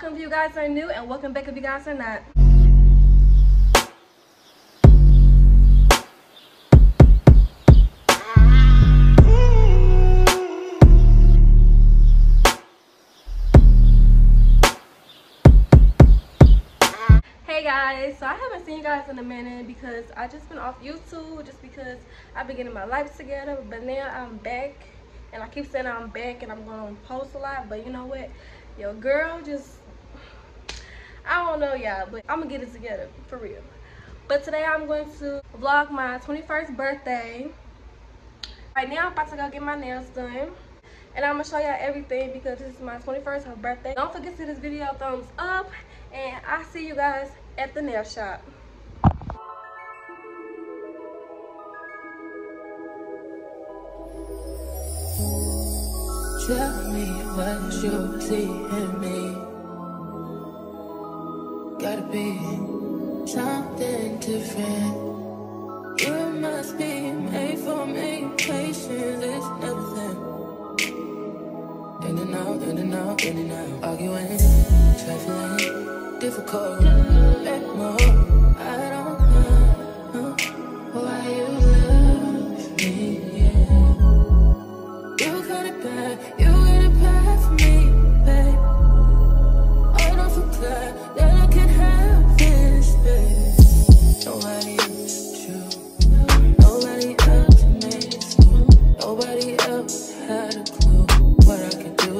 Welcome if you guys are new, and welcome back if you guys are not. Hey guys, so I haven't seen you guys in a minute because I just been off YouTube just because I've been getting my life together, but now I'm back, and I keep saying I'm back and I'm gonna post a lot, but you know what, your girl just, I don't know y'all, but I'm gonna get it together for real. But today I'm going to vlog my 21st birthday. Right now I'm about to go get my nails done, and I'm gonna show y'all everything because this is my 21st birthday. Don't forget to give this video a thumbs up, and I'll see you guys at the nail shop. Tell me what you see in me. Gotta be something different. You must be made for me. Patience is nothing. In and out, in and out, in and out. Arguing, trifling, difficult. Back more, I don't know why you love me. You got it bad, you got it bad for me, babe. I don't feel glad that I can have this, babe. Nobody else, true. Nobody else makes me. Nobody else had a clue what I could do,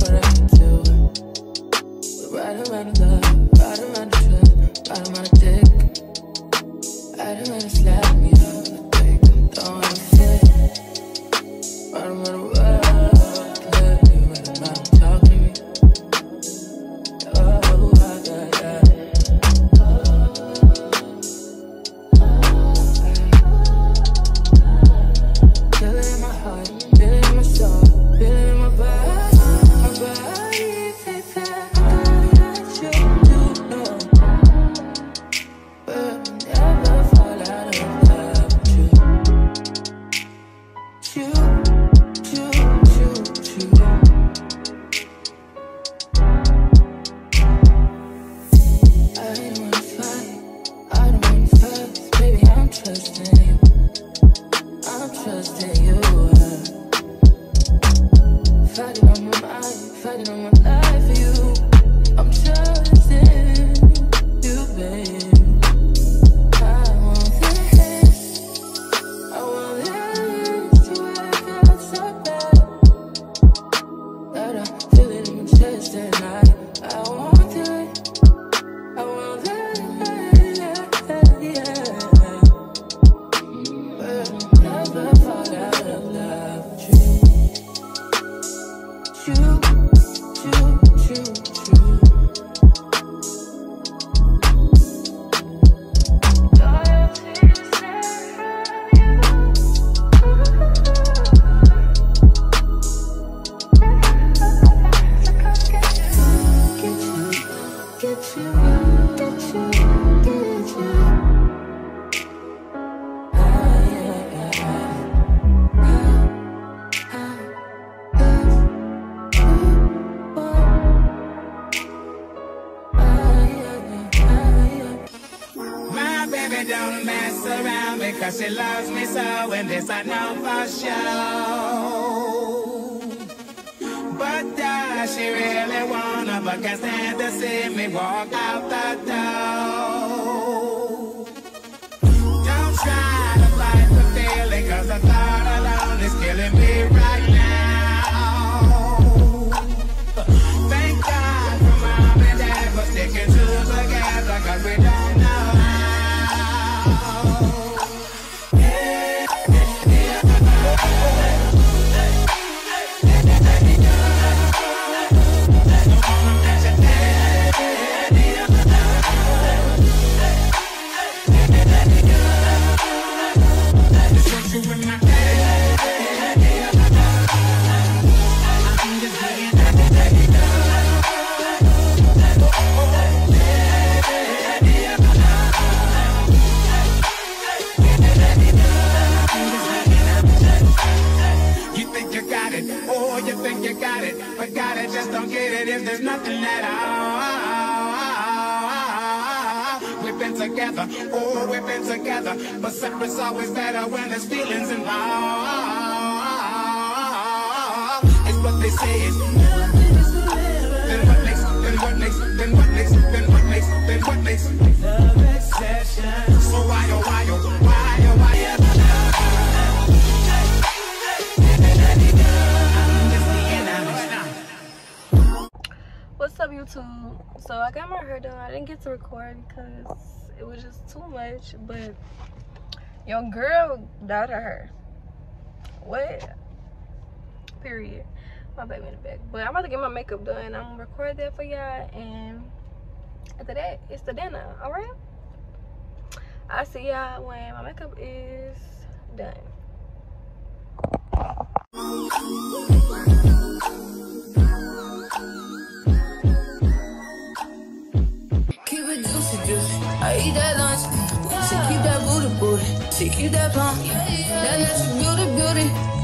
what I could do. We're right around the love, right around the truth, right around the dick, right around the slap me up, I think I'm throwing a fit. Right around the she loves me so, and this I know for sure. But she really wanna, but can't stand to see me walk out the door. Don't try to fight the feeling, cause the thought alone is killing me right now. Thank God for mom and dad for sticking to together, cause we don't know how. What you in my head? been together, oh, we've been together, but separate's always better when there's feelings involved. It's what they say is, then what next, then what next, then what next, then what next, then what next, love exception. So why, oh why, oh why, oh why ever? What's up, YouTube? So I got my hair done. I didn't get to record because it was just too much, but your girl dyed her hair. What? Period. My baby in the back. But I'm about to get my makeup done. I'm gonna record that for y'all, and after that, it's the dinner. All right? I'll see y'all when my makeup is done. I eat that lunch, she keep that booty booty, she keep that pump, that natural beauty beauty.